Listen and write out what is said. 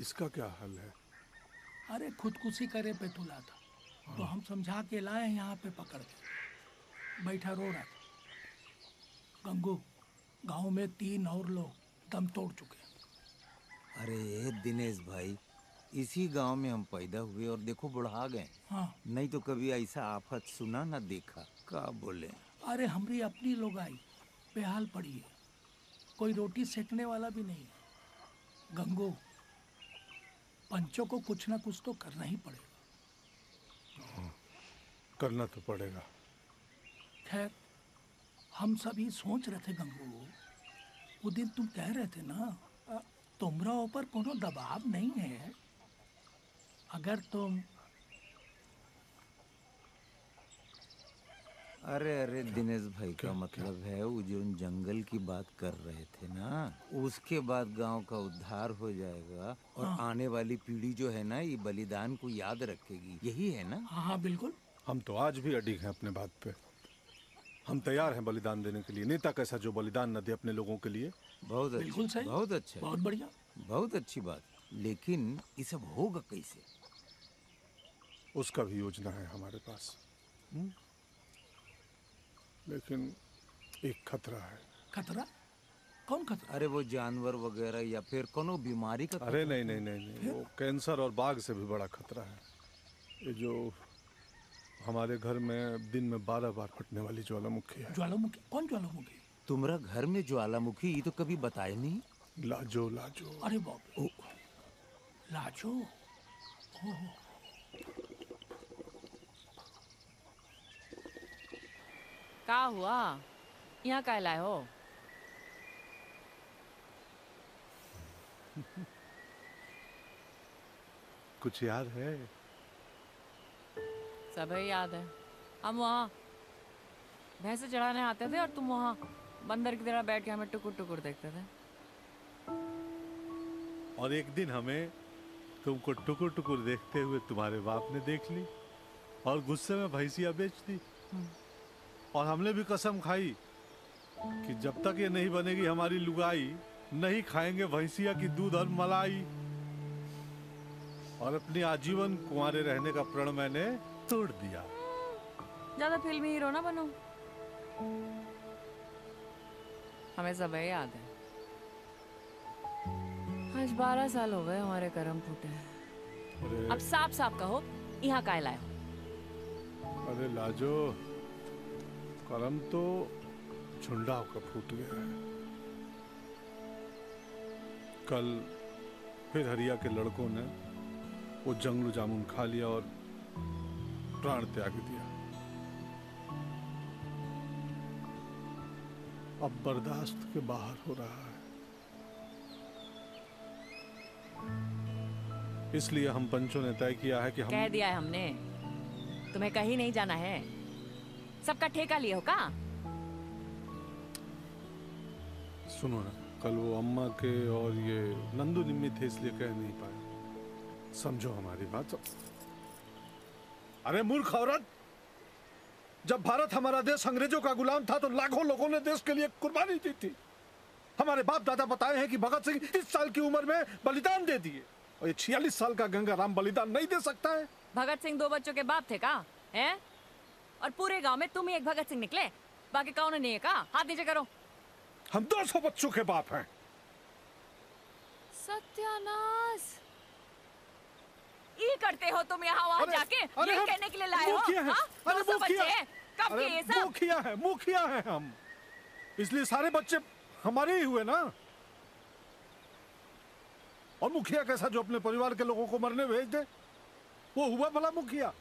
इसका क्या हल है? अरे खुदकुशी करे पे तुला था, हाँ। तो हम समझा के लाए यहाँ पे पकड़ के, बैठा रो रहा था। गंगू, गांव में 3 और लोग दम तोड़ चुके हैं। अरे दिनेश भाई, इसी गांव में हम पैदा हुए और देखो बुढ़ा गए, हाँ। नहीं तो कभी ऐसा आफत सुना ना देखा, क्या बोले। अरे हमारी अपनी लोग आई बेहाल पड़ी है, कोई रोटी सेकने वाला भी नहीं है। गंगू, पंचों को कुछ ना कुछ तो करना ही पड़ेगा। हाँ, करना तो पड़ेगा। खैर, हम सब ही सोच रहे थे गंगू, वो दिन तुम कह रहे थे ना तुमरा ऊपर कोनो दबाव नहीं है, अगर तुम। अरे अरे दिनेश भाई का मतलब है वो जो जंगल की बात कर रहे थे ना, उसके बाद गांव का उद्धार हो जाएगा और हाँ। आने वाली पीढ़ी जो है ना ये बलिदान को याद रखेगी, यही है ना। हाँ बिल्कुल, हम तो आज भी अडिग हैं अपने बात पे, हम तैयार हैं बलिदान देने के लिए। नेता कैसा जो बलिदान न दे अपने लोगों के लिए। बहुत अच्छा, बहुत अच्छा, बहुत बढ़िया, बहुत अच्छी बात। लेकिन ये सब होगा कैसे? उसका भी योजना है हमारे पास, लेकिन एक खतरा है। खतरा? कौन खतरा? अरे वो जानवर वगैरह या फिर कोनो बीमारी का? अरे नहीं नहीं नहीं, नहीं। वो कैंसर और बाघ से भी बड़ा खतरा है। ये जो हमारे घर में दिन में 12 बार फटने वाली ज्वालामुखी है। ज्वालामुखी? कौन ज्वालामुखी? तुम्हारा घर में ज्वालामुखी? ये तो कभी बताए नहीं। लाजो लाजो। अरे बाप रे, लाजो। का हुआ? यहाँ का लाए हो? कुछ याद है? सब याद है। हम वहाँ भैंसे चढ़ाने आते थे और तुम वहाँ बंदर की तरह बैठ के हमें टुकुर टुकुर देखते थे। और एक दिन हमें तुमको टुकुर टुकुर देखते हुए तुम्हारे बाप ने देख ली और गुस्से में भैंसिया बेच दी। और हमने भी कसम खाई कि जब तक ये नहीं बनेगी हमारी लुगाई, नहीं खाएंगे भैंसिया की दूध और मलाई। और अपनी आजीवन कुंवारे रहने का प्रण मैंने तोड़ दिया। ज्यादा फिल्मी हीरो ना बनो। हमें सब याद है। आज 12 साल हो गए हमारे कर्म फूटे। अब साफ साफ कहो, यहाँ काय लाए हो? अरे लाजो, कर्म तो झुंडा होकर फूट गया है। कल फिर हरिया के लड़कों ने वो जंगलू जामुन खा लिया और प्राण त्याग दिया। अब बर्दाश्त के बाहर हो रहा है। इसलिए हम पंचों ने तय किया है कि हम कह दिया है हमने, तुम्हें कहीं नहीं जाना है, सबका ठेका लिया हो का? सुनो ना, कल वो अम्मा के और ये नंदू निम्मी थे इसलिए कह नहीं पाए, समझो हमारी बात। अरे मूर्ख औरत, जब भारत हमारा देश अंग्रेजों का गुलाम था तो लाखों लोगों ने देश के लिए कुर्बानी दी थी। हमारे बाप दादा बताए हैं कि भगत सिंह 30 साल की उम्र में बलिदान दे दिए और ये 46 साल का गंगाराम बलिदान नहीं दे सकता है। भगत सिंह 2 बच्चों के बाप थे का है? और पूरे गांव में तुम ही एक भगत सिंह निकले, बाकी कौन नहीं है का? हाथ नीचे करो। हम 200 बच्चों के बाप हैं। सत्यानाश, ये करते हो तुम यहाँ वहाँ जाके? ये कहने के लिए लाए हो? अरे मुखिया है हम, इसलिए सारे बच्चे हमारे ही हुए ना। और मुखिया कैसा जो अपने परिवार के लोगों को मरने भेज दे, वो हुआ भला मुखिया?